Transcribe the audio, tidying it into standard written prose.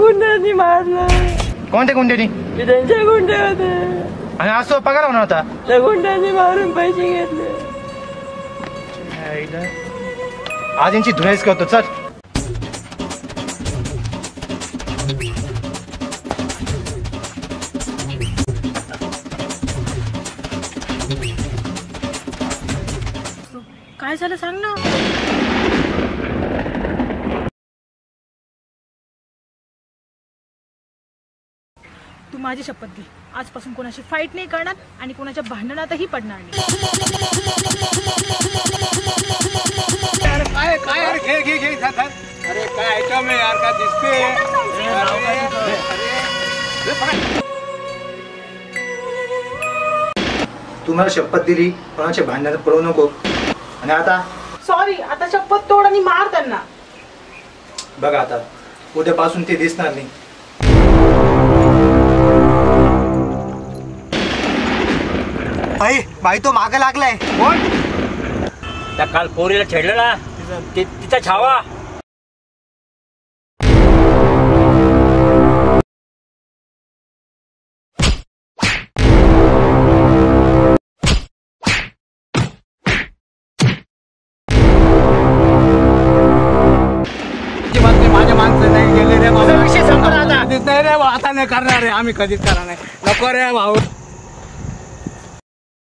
गुंड्यांनी मारलं. कोणत्या गुंड्यांनी? त्यांच्या गुंडे होते. आणि असो पगार होणार होता त्या गुंड्यांनी मारून पैसे घेतले. आज यांची धुराईच करतो. चल काय झालं सांग ना. तू माझी शपथ घे, आजपासून कोणाशी फाईट नाही करणार आणि कोणाच्या भांडणातही पडणार नाही. काय काय यार खेळ घे घे साथ. अरे काय आयटम आहे यार, काय दिसते. तू मला शपथ दिली कोणाच्या भांडणात पडू नको. आणि आता सॉरी, आता शपथ तोड आणि मार त्यांना. बघ आता उद्यापासून ते दिसणार नाही. आई बाई तो माग लागलाय. कोण? त्या काल पोरीला छेडलेला तिचा छावा. नाही रे आता नाही करणार रे आम्ही, कधीच करणार नाही. नको रे भाऊ.